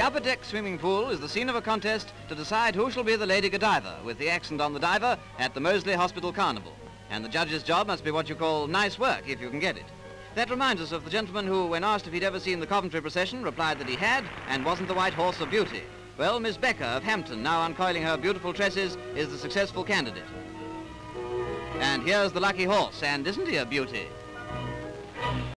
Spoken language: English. The upper deck swimming pool is the scene of a contest to decide who shall be the Lady Godiva, with the accent on the diver, at the Moseley Hospital Carnival. And the judge's job must be what you call nice work, if you can get it. That reminds us of the gentleman who, when asked if he'd ever seen the Coventry procession, replied that he had, and wasn't the White Horse of Beauty. Well, Miss Becker of Hampton, now uncoiling her beautiful tresses, is the successful candidate. And here's the lucky horse, and isn't he a beauty?